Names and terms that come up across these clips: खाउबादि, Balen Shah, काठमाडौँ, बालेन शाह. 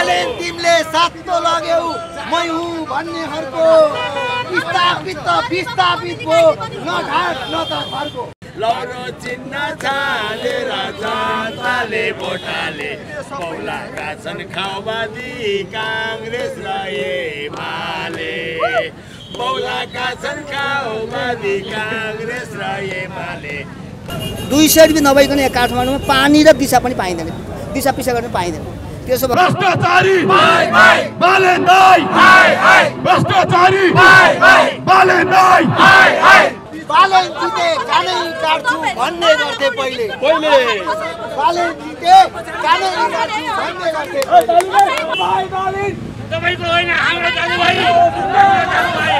बालेन तिमले साथ तो लग्यौ मै हुँ भन्ने हरको विस्थापित विस्थापित भो न घाट न त घरको लौरो चिन्ह छाले जनताले भोटाले पौलाका छन् खाउवादी कांग्रेस रहे माले पौलाका छन् खाउवादी कांग्रेस रहे माले दुई साइड भी नभइकन यहाँ काठमाडौँमा पानी र दिशा पनि पाइदैन दिशा पिछा गर्न पाइदैन Bastardari, bye bye, Balen bye, bye bye, Bastardari, bye bye, Balen bye, bye bye. Balen jite kanai karchu bhanne garthe paile. Balen jite kanai karchu bhanne garthe. Bye Balen. Tapai ko hoina hamro janu bhai. Janu bhai.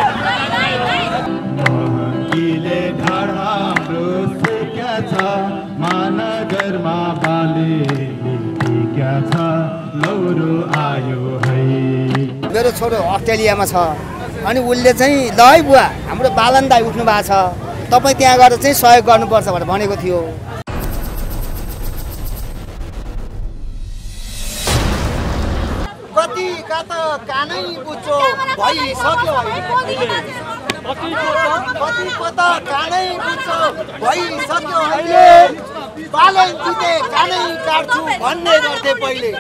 Kile dhara rushe kya tha managar ma Balen. मेरो छोरो अस्ट्रेलियामा छ अनि उले चाहिँ लय बुवा हाम्रो बालन दाइ उठ्नु भएको छ तपाई त्यहाँ गएर चाहिँ सहयोग गर्नुपर्छ भनेको थियो कति कत कानै बुच्चो भइसक्यो कति कत कानै बुच्चो भइसक्यो अहिले बालेन जिते कानै काट्छु भन्ने गर्थे पहिले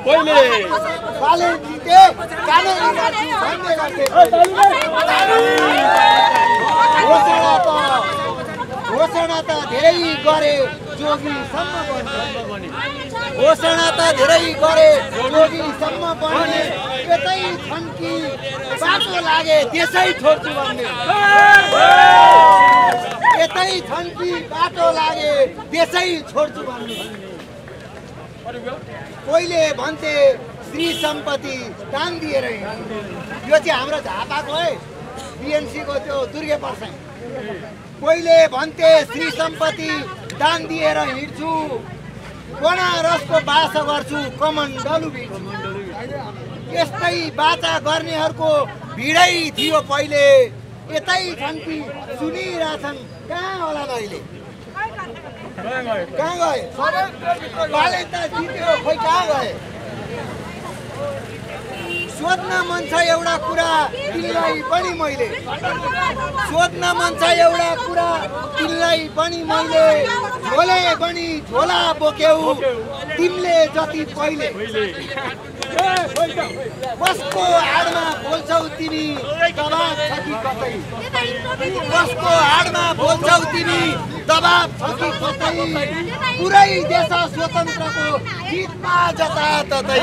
बालेन जिते कानै काट्छु भन्ने गर्थे घोषणा त धेरै गरे जोगी सम्म बन्ने घोषणा त धेरै गरे जोगी सम्म बन्ने त्यतै छन्की बाटो लागे त्यसै छोड्छु भन्ने त्यतै छन्की बाटो लागे त्यसै छोड्छु भन्ने पहिले भन्थे श्री सम्पत्ति दान दिएर यो चाहिँ हाम्रो झापाको है बीएनसी को त्यो दुर्गे पर्साई पहिले भन्थे श्री सम्पत्ति दान दिएर हिड्छु बनारसको बासा गर्छु कमण्डलु भिड यस्तै बाचा गर्नेहरुको भिडै थियो पहिले यतै छन्की सुनिराछन् कहाँ होला अहिले कहाँ गए बालेन त जित्यो खोइ कहाँ गए सोध्न मन छ एउटा कुरा तिमीलाई पनि मैले सोध्न मन छ एउटा कुरा तिमीलाई पनि मैले झोले पनि झोला बोक्यौ तिमीले जति पहिले कसको हाडमा बोल्छौ तिमी दबाब छ कि कतै कसको हाडमा बोल्छौ तिमी दबाब छ कि कतै पुरै देश स्वतन्त्रको गीतमा जताततै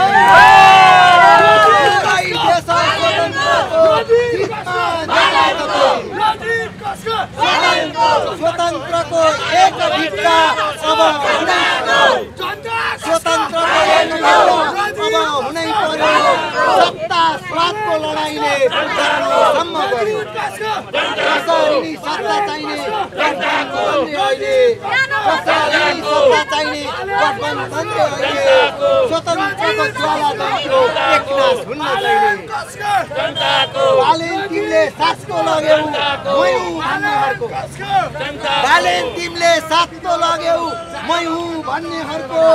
स्वतन्त्रको एक भित्ता अब हुनै पर्यो सत्ता स्वार्थको लडाईले सम्म गर्यो कसरी सत्ता चाहिने जनताको अहिले कसरी सत्ता चाहिने गठबन्धनले अहिले स्वतन्त्रको ज्वाला जल्यो एकनाश हुन चाहिने जनताको बालेन तिमीले साथको लग्यौ मै हुँ भन्नेहरुको बालेन तिमीले साथको लग्यौ मै हुँ भन्नेहरुको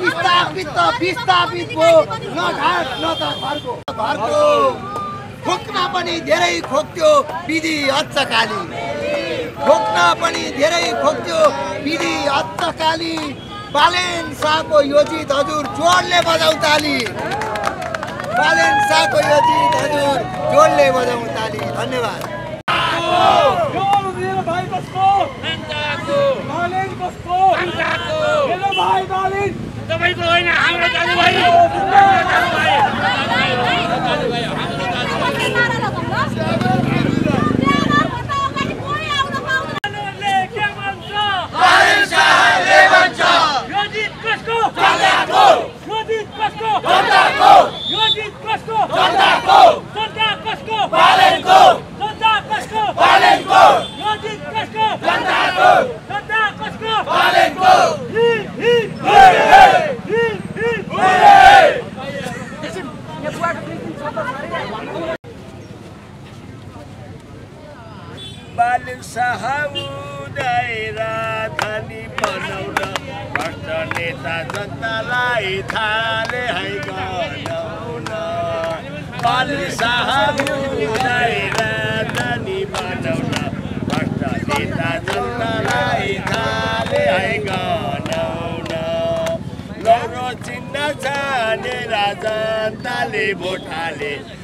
विस्थापित विस्थापित भो न घाट न त घरको घरको खोक्न पनि धेरै खोक्थ्यो विधि अच्चकाली खोक्न पनि धेरै खोक्थ्यो विधि अच्चकाली बालेन शाहको योजित हजुर जोडले बजाउ ताली बालेन शाहको योजित हजुर जोडले बजाउ ताली धन्यवाद तपाईं को हैन हाम्रो दाजु भाइ बालेन शाहले भन्छ योजित कसको जनताको जनता कसको बालेनको योजित कसको जनताको बालेनको बालेन शाह उदय राजधानी बनाउन भ्रष्ट नेता जनतालाई थाले है गराउन Balen Shah Bola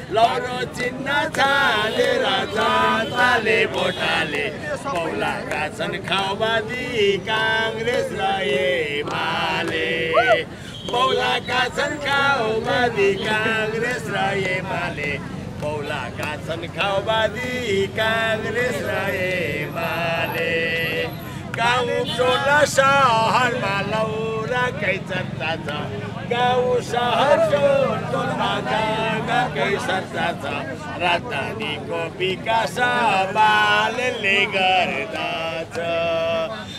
kasan kau badi Kongres raye male, bola kasan kau badi Kongres raye male. Kau bola sahar malau rakai serta, kau sahar jodoh agama kai serta. Rata di kopi kasa balen legarda.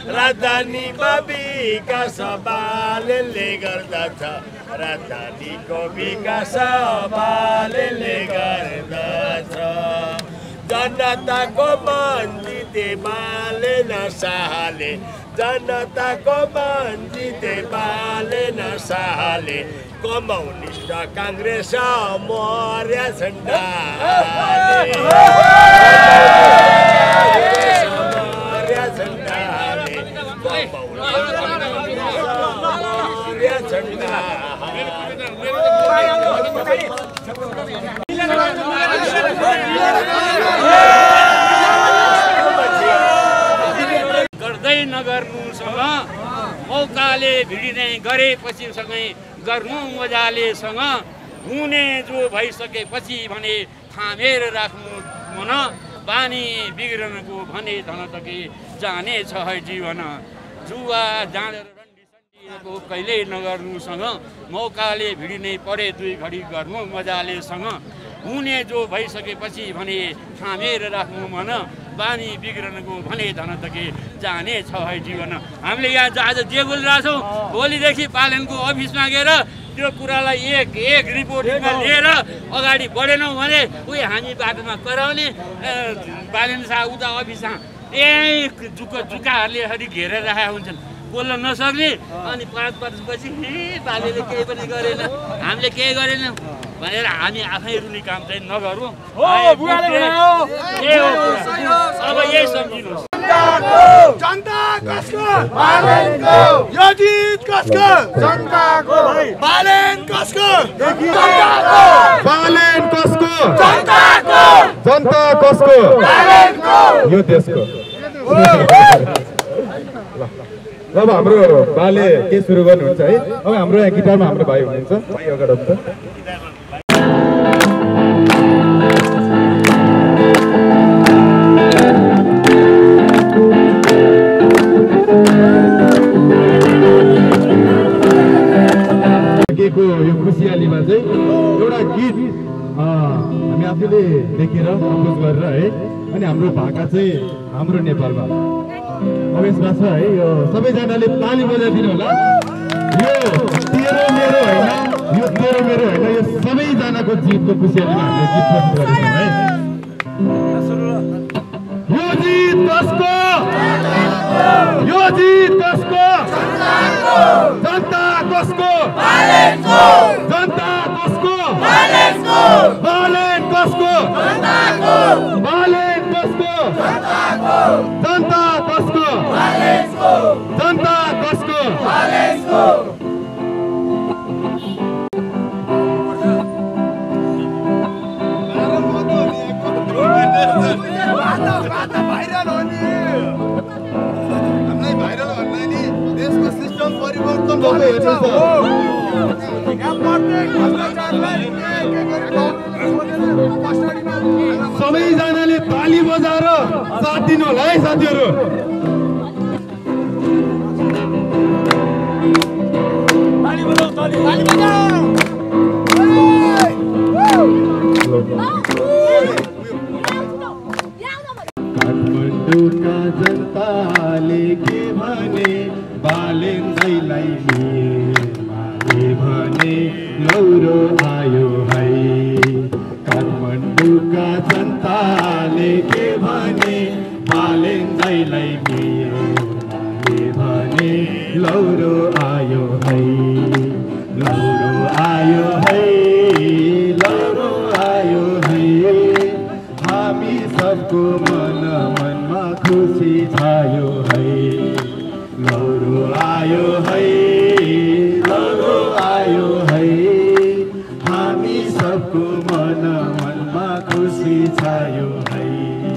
Radhani babi ka sabale le gardacha, Radhani babi ka sabale le gardacha. Janata ko bandite Balen Shahale, janata ko bandite Balen Shahale. Komunista Kongres Maurya Sandale. गर्दै नगर्नुसँग मौकाले भिडिने गरेपछि सँगै गर्नु मजाले सँग हुने जो भइसकेपछि भने थामेर राख्नु मन बानी बिग्रनको भने धनतकी जाने छ है जीवन जुवा जानेर को कहिले नगर्नुसँग मौकाले भिड्नै परे दुई घडी गर्नु मजाले सँग हुने जो भइसकेपछि भने थामेर राख्नु मन बानी बिग्रनको भने धनतके जाने छ है जीवन। हामीले यहाँ आज जे बोलिरहेका छौं भोलि देखि पालनको अफिसमा गएर त्यो कुरालाई एक एक रिपोर्टमा लिएर अगाडि बढेनौं भने उही हामी बाटोमा कराउने बालन शाह उता अफिसमा ए जुकाहरूले हरि घेरेर राखेका हुन्छन् बोल्न नसक्ने अनि 5 वर्षपछि बालेले केही पनि गरेन हामीले केही गरेन भनेर हामी आफै रुनी काम चाहिँ नगरौँ। अब यही सम्झिनुहोस् जनता कसको बालेनको यो जित कसको जनताको बालेन कसको जनताको बालेन कसको जनताको जनता कसको बालेनको यो देशको। अब हाम्रो बाले के सुरु गर्नुहुन्छ है। अब हाम्रो यहाँ गिटारमा हाम्रो भाइ हुनुहुन्छ भाइ अगाडि हुन्छ। को यो खुसियालीमा चाहिँ एउटा गीत हामी आफैले लेखेर अपोज गरेर है अनि हाम्रो भाका चाहिँ हाम्रो नेपालमा अवेश भाषा है यो सबैजनाले ताली बजाइदिनु होला। यो तेरो मेरो हैन यो तेरो मेरो हैन यो सबैजनाको जितको खुसियालीमा हामीले गीत प्रस्तुत गरेछौं है। यो जित कसको यो जित कसको जनता कसको बालेनको जनता कसको बालेनको बालेन कसको जनताको बालेन कसको जनताको जनता कसको बालेनको जनता कसको बालेनको। सबैजनाले ताली बजाएर साथ दिनु होला है साथीहरू। ताली बजाऊ ताली बजाऊ काठमाडौँका जनताले के भने बालेन दाइलाई मारे भने लौरो आयो है। काठमाडौँका जनताले के भने बालेन दाइलाई मारे भने लौरो आयो है। लौरो को मन मन में खुशी छायो है लौरो आयो है हामी सबको मन मन में खुशी छायो है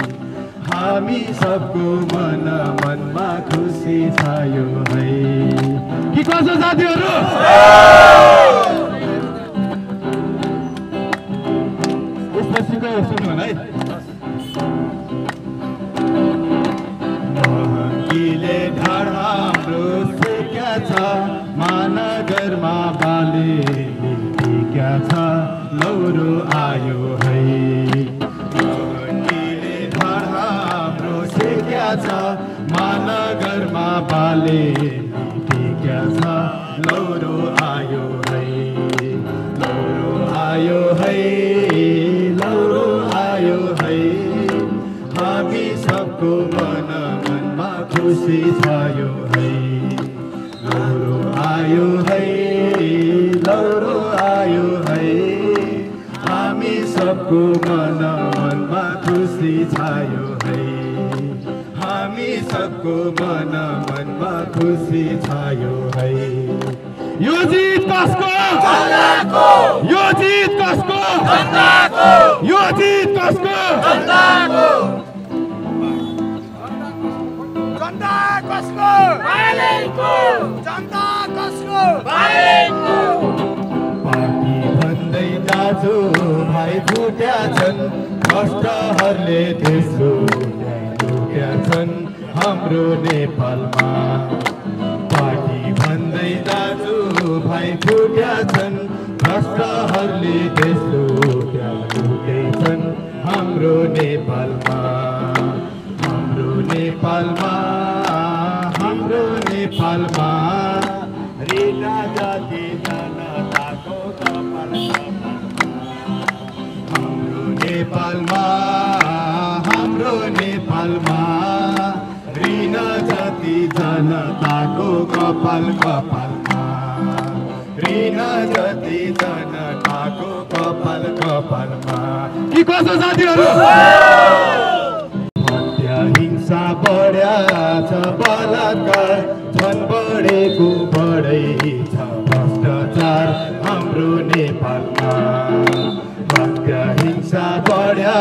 हामी सबको मन मन में खुशी छायो है के कसो साथीहरु महंगीले ढाडा हाम्रो क्या छ महानगरमा बाले क्या छ लौरो आयो है महंगीले ढाडा हाम्रो क्या छ महानगरमा बाले क्या छ लौरो आयो है लौरो आयो है खुशी छायो है लौरो आयो है हामी सबको मन मनमा खुशी छायो है हामी सबको मन मनमा खुशी छायो है यो जित कसको जनताको यो जित कसको जनताको यो जित कसको जनताको जनता कसको पार्टी भन्दै दाजु भाइ फुट्या छन् कष्टहरुले देशो लुट्या छन् हाम्रो नेपालमा पार्टी भन्दै दाजु भाइ फुट्या छन् कष्टहरुले देशो लुट्या छन् हाम्रो नेपालमा नेपालमा रिना जाति जनताको कपालमा हाम्रो नेपालमा रिना जाति जनताको कपालमा रिना जाति जनताको कपालमा के कसो साथीहरु हत्या हिंसा बढ्या छ बलात्कार बढेको बढै छ भ्रष्टाचार हाम्रो नेपालमा हत्या हिंसा बढ्या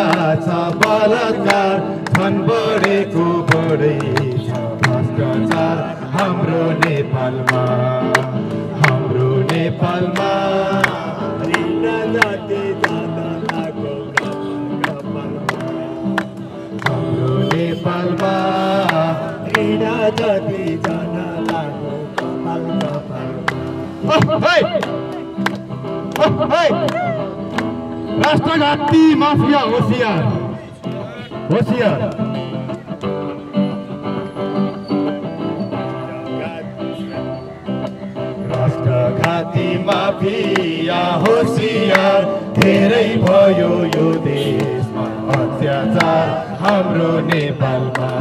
छ बलात्कार बढेको बढै छ भ्रष्टाचार हाम्रो नेपालमा रिना जाति जनताको कपालमा हाम्रो नेपालमा रिना जाति राष्ट्रघाती माफिया होशियार होशियार राष्ट्रघाती माफिया होशियार धेरै भयो यो देशमा अत्याचार हाम्रो नेपालमा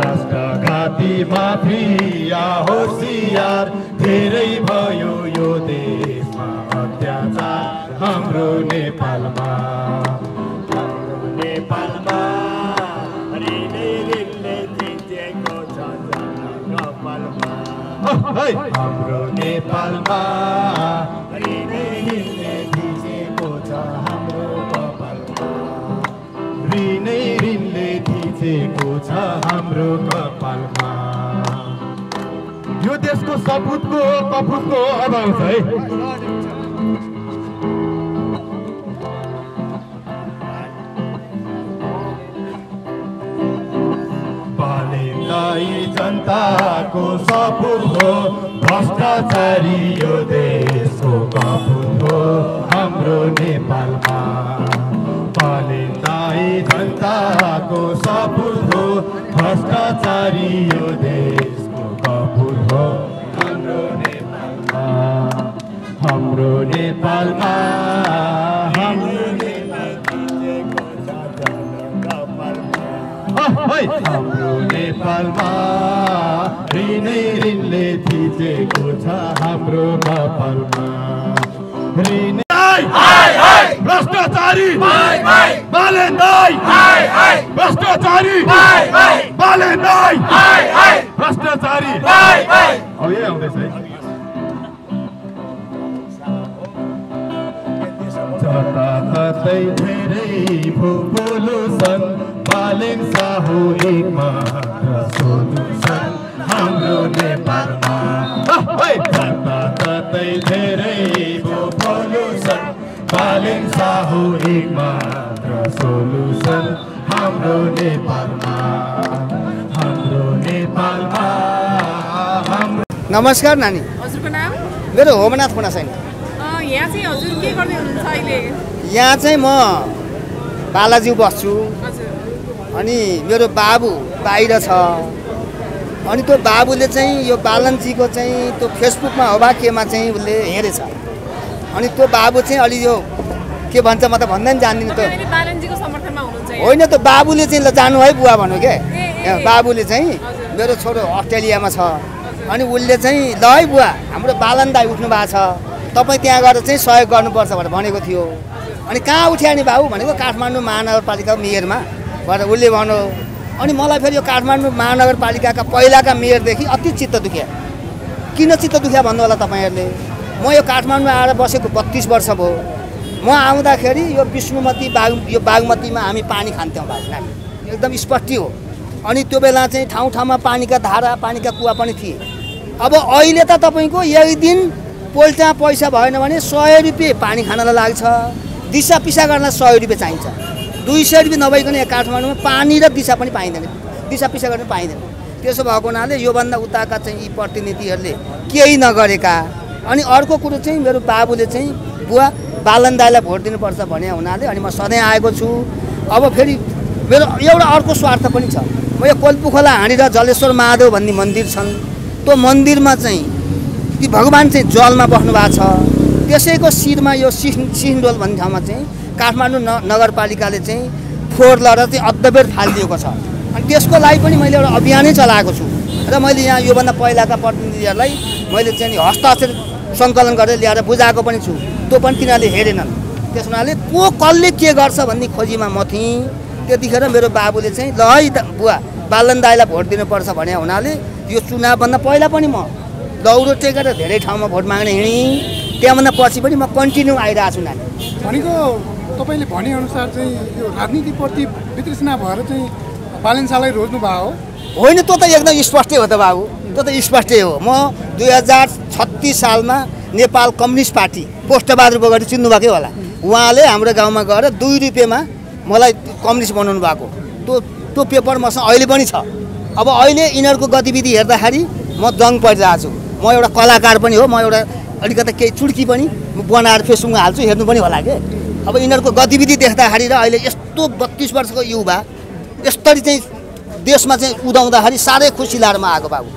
राष्ट्रघाती माफिया होशियार धेरै भयो यो देशमा अत्याचार हाम्रो नेपालमा रिले रिले जितेको छ जनकपालमा हाम्रो नेपालमा रिले रिले जितेको छ हाम्रो कपालमा रिले रिले जितेको छ हाम्रो कपालमा यो देशको सबुतको कपुतको अभाव छ है जनताको सपुत हो भ्रष्टाचारी यो देशको कपुत हो हाम्रो नेपालमा पालेदाई जनताको सपुत हो भ्रष्टाचारी यो देशको कपुत हो हाम्रो नेपालमा हाम्रो नेपालमा रिनै रिनले थिचेको छ हाम्रो नेपालमा रिनै हाय हाय भ्रष्टाचारी बालेन दाई हाय हाय Party! Bye! Bye! Oh yeah, on this side. Balen Shah ho ek matra solution hamro Nepal ma Balen Shah ho ek matra solution hamro Nepal ma Namaskar nani हजुरको नाम मेरो होमनाथ पुना छैन यहाँ चाहिँ हजुर के गर्दै हुनुहुन्छ अहिले यहाँ चाहिँ म बालाजी बस्छु अनि मेरो बाबु बाहिर छ अनि त्यो बाबुले चाहिँ यो बालनजीको चाहिँ त्यो फेसबुकमा होबा केमा चाहिँ उले हेरेछ अनि त्यो बाबु चाहिँ अलि यो के भन्छ म त भन्दैन जान्दिन त बालनजीको समर्थनमा हुनुहुन्छ हैन त बाबुले चाहिँ ल जानु है बुवा भन्नु के बाबुले चाहिँ मेरो छोरो अस्ट्रेलियामा छ अनि उले चाहिँ ल है बुवा हाम्रो बालन दाइ उठ्नु भएको छ तपाई त्यहाँ गएर चाहिँ सहयोग गर्नुपर्छ भनेर भनेको थियो अनि कहाँ उठ्या नि बाबु भनेको काठमाडौँ महानगरपालिकाको मेयरमा भएर उले भन्यो अनि मलाई फेरि यो काठमाडौँ महानगरपालिकाका पहिलाका मेयरदेखि अति चित्त दुख्या किन चित्त दुख्या भन्नु होला तपाईहरुले म यो काठमाडौँ आएर बसेको 32 वर्ष भयो म आउँदाखेरि यो विष्णुमती यो बागमतीमा हामी पानी खान्थ्यौं भाइ एकदम स्पष्ट हो अनि त्यो बेला चाहिँ ठाउँ ठाउँमा पानीका धारा पानीका कुवा पनि थिए अब अहिले त तपाईको यही दिन पोल्टा पैसा भएन भने 100 रुपैयाँ पानी खानलाई लाग्छ दिशा पिसा गर्न 100 रुपैयाँ चाहिन्छ 200 रुपैयाँ नभइकन यहाँ काठमाडौँमा पानी र दिशा पनि पाइँदैन दिशा पिसा गर्न पाइँदैन त्यसो भएको नाले यो भन्दा उताका चाहिँ यी प्रतिनीतिहरुले केही नगरेका अनि अर्को कुरा चाहिँ मेरो बाबुले चाहिँ बुवा बालन दाइलाई भोट दिनुपर्छ भने हुनाले अनि म सधैँ आएको छु अब फेरि मेरो एउटा अर्को स्वार्थ पनि छ म यो कोलपुखोला हानेर जलेश्वर महादेव भन्ने मन्दिर छन् त्यो मन्दिरमा चाहिँ ती भगवान चाहिँ जलमा बस्नु भएको छ त्यसैको शिरमा यो सिन्डोल भन्ने ठाउँमा चाहिँ काठमाडौँ नगरपालिकाले चाहिँ फोहोर लडा चाहिँ अद्दबेर फालिदिएको छ अनि त्यसको लागि पनि मैले एउटा अभियानै चलाएको छु र मैले यहाँ यो भन्दा पहिलाका प्रतिनिधिहरुलाई मैले चाहिँ हस्ताक्षर संकलन गरेर ल्याएर बुझाएको पनि छु त्यो पनि तिनीहरूले हेरेनन् त्यसनाले को कसले के गर्छ भन्ने खोजीमा म थिएँ त्यतिखेर मेरो बाबुले चाहिँ ल है बुवा बालन दाइलाई भोट दिनुपर्छ भने हुनाले यो चुनाव भन्दा पहिला पनि म दौरो टेकेर धेरै ठाउँमा भोट माग्ने हिँडी त्यहाँभन्दा पछि पनि म कन्टिन्यू आइरहेको छु नानी भनेको तपाईले भने अनुसार चाहिँ यो राजनीतिप्रति वितृष्णा भएर चाहिँ बालन शाहलाई रोज्नु भयो होइन त्यो त एकदम स्पष्टै हो त बाबु त्यो त स्पष्टै हो म 2036 सालमा नेपाल कम्युनिस्ट पार्टी पोष्टबहादुर बगडी चिन्नुभकै होला उहाँले हाम्रो गाउँमा गएर 2 रुपैयाँमा मलाई कम्युनिस्ट बनाउनु भएको त्यो पेपर मसँग अहिले पनि छ अब अहिले इनरको गतिविधि हेर्दाखेरि म दङ्ग परिरहेको छु म एउटा कलाकार पनि हो म एउटा अलिकति केही चुड्की पनि म बनाएर फेसबुकमा हाल्छु हेर्नु पनि होला के अब इनरको गतिविधि देख्दाखेरि र अहिले यस्तो 32 वर्षको युवा यसरी चाहिँ देशमा चाहिँ उदाउँदाखेरि सारै खुसी लाएर म आएको बाबु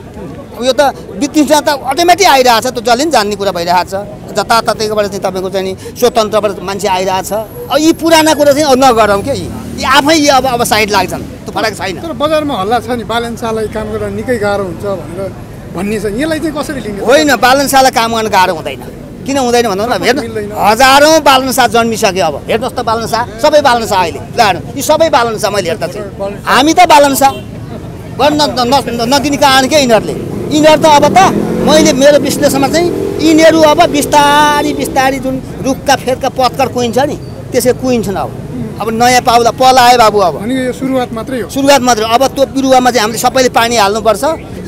यो त वितृष्णा त अटोमेटिक आइरहेछ त्यो जसले नि जान्ने कुरा भइरहेछ जताततैबाट चाहिँ तपाईको चाहिँ स्वतन्त्रबाट मान्छे आइरहेछ अब यी पुराना कुरा चाहिँ नगरौँ के यी आफै यी अब साइड लाग्छन् त्यो फरक छैन तर बजारमा हल्ला छ नि बालन शाहलाई काम गर्न निकै गाह्रो हुन्छ भनेर भन्ने छ यसलाई चाहिँ कसरी लिने होइन बालन शाहलाई काम गर्न गाह्रो हुँदैन किन हुँदैन भन्नु न हेर्नु हजारौं बालन शाह जन्मिसक्यो अब हेर्नुस् त बालन शाह सबै बालन शाह अहिले लानु यी सबै बालन शाह मैले हेर्दा चाहिँ हामी त बालन शाह गर्न नदिने कारण के यिनीहरूले यिनीहरू त अब त मैले मेरो विश्लेषणमा चाहिँ यिनीहरू अब बिस्तारी बिस्तारी जुन रुखका फेरका पत्कर कुहिन्छ नि त्यसै कुहिन्छन् अब नयाँ पाउला पलायो बाबु अब यो सुरुवात मात्रै हो अब त्यो बिरुवामा चाहिँ हामीले सबैले पानी हाल्नुपर्छ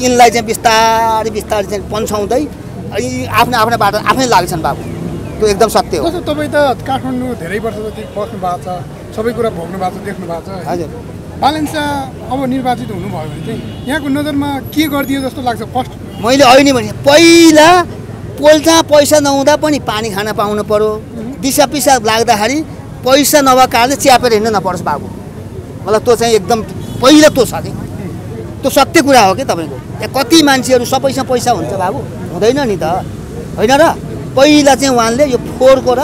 यिनलाई चाहिँ बिस्तारी बिस्तारी चाहिँ पन्छाउँदै अनि आफ्नो आफ्नो बाटो आफै लाग्छन् बाबु त्यो एकदम सत्य हो तपाईँ त काठमाडौँ धेरै वर्ष जति बस्नु भएको छ सबै कुरा भोग्नु भएको छ देख्नु भएको छ हजुर बालन शाह अब निर्वाचित हुनुभयो भने चाहिँ यहाँको नजरमा के गरिदियो जस्तो लाग्छ फर्स्ट मैले अहिले नि भने पहिला पोल्टा पैसा नहुँदा पनि पानी खान पाउनु पर्यो दिशा पिसा लाग्दाखेरि पैसा नभएको कारणले च्यापेर हिँड्न नपर्छ बाबु मलाई त्यो चाहिँ एकदम पहिला त्यो छ कि त्यो सत्य कुरा हो कि तपाईको यहाँ कति मान्छेहरू सबैसँग पैसा हुन्छ बाबु हुँदैन नि त हैन र पहिला चाहिँ उहाँले यो फोहोरको र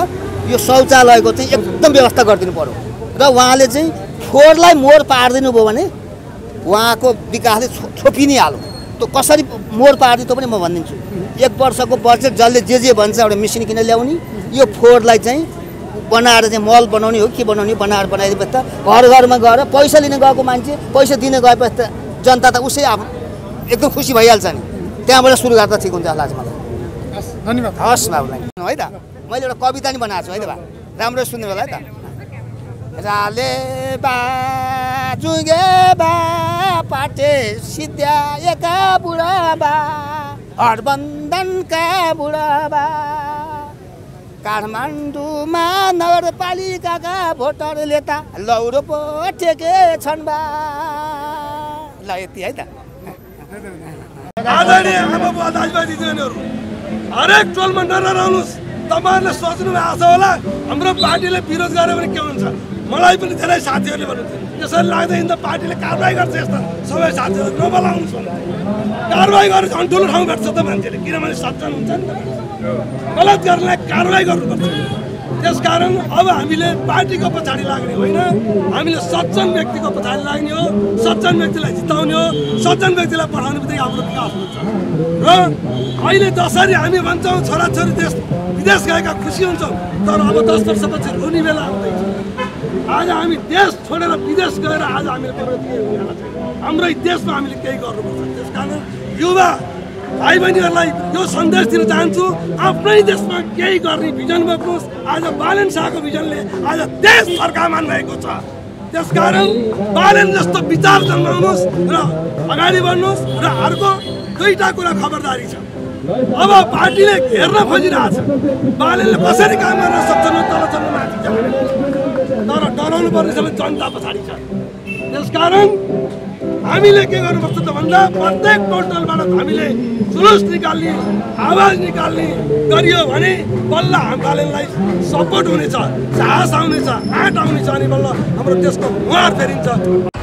यो शौचालयको चाहिँ एकदम व्यवस्था गरिदिनु पर्यो र उहाँले चाहिँ फोहोरलाई मोर पार्दिनु भयो भने उहाँको विकासले छोपि नै हाल्यो त्यो कसरी मोर पार्दियो त्यो पनि म भन्दिन्छु एक वर्षको बजेट जसले जे जे भन्छ एउटा मेसिन किन ल्याउने यो फोहोरलाई चाहिँ बनाएर चाहिँ मल बनाउने हो के बनाउने बनाएर बनाइदिएपछि त घर घरमा गएर पैसा लिन गएको मान्छे पैसा दिन गएपछि त जनता त उसै एकदम खुसी भइहाल्छ नि त्यहाँबाट सुरु गर्दा ठीक हुन्छ जस्तो लाग्छ मलाई। हस् धन्यवाद। हस् बाबुलाई है त मैले एउटा कविता नि बनाएको छु है त बा राम्रो सुन्नु होला है त। राले बा जुगे बा पाटे सिद्ध्या एका बुढा बा हरबन्दनका बुढा बा काठमाडौँमा नगरपालिकाका भोटरले त लौरो पो ठेके छन् बा। ल यति है त। आदरणीय आमाबुवा दाजुभाइ दिदीबहिनीहरु हरेक टोलमा नरार आउनुस् तपाईहरुले सोच्नु भएको छ होला हाम्रो पार्टीले विरोध गरे भने के हुन्छ। मलाई पनि धेरै साथीहरुले भन्नुहुन्छ त्यसरी लाग्दैन त पार्टीले कारबाही गर्छ यस्ता सबै साथीहरु नबोलाउनुस् भन्नुहुन्छ। कारबाही गर्छ अनि ठुलो ठाउँ भेट्छ त मान्छेले किनभने सचेतन हुन्छ नि त गलत गर्नेलाई कारवाही गर्नुपर्छ। त्यसकारण अब हामीले पार्टीको पछाडि लाग्ने होइन हामीले सचेतन व्यक्तिको पछाडि लाग्ने हो। सचेतन व्यक्तिलाई जिताउने हो। सचेतन व्यक्तिलाई पठाउने बित्तिकै हाम्रो विकास हुन्छ र अहिले जसरी हामी भन्छौँ छोराछोरी देश विदेश गएका खुसी हुन्छौँ तर अब 10 वर्षपछि रोने बेला आउँदैछ। आज हामी देश छोडेर विदेश गएर आज हामीले हाम्रै देशमा हामीले केही गर्नुपर्छ। त्यसकारण युवा भाइ बहिनीहरूलाई यो सन्देश दिन चाहन्छु आफ्नै देशमा केही गर्ने भिजन बोक्नुहोस्। आज बालन शाहको भिजनले आज देश फर्कामान भएको छ। त्यसकारण बालन जस्तो विचार जन्माउनुहोस् र अगाडि बढ्नुहोस्। र अर्को दुईटा कुरा खबरदारी छ। अब पार्टीले घेर्न खोजिरहेछ बालनले कसरी काम गर्न सक्छन् तल चल्नु माथि जाने तर डराउनु पर्ने सबै जनता पछाडि छ। त्यसकारण हामीले के गर्नुपर्छ त भन्दा प्रत्येक पोर्टलबाट हामीले जुलुस निकाल्ने आवाज निकाल्ने गरियो भने बल्ल बालनलाई सपोर्ट हुनेछ, साहस आउनेछ, आँट आउनेछ अनि बल्ल हाम्रो देशको मुहार फेरिन्छ।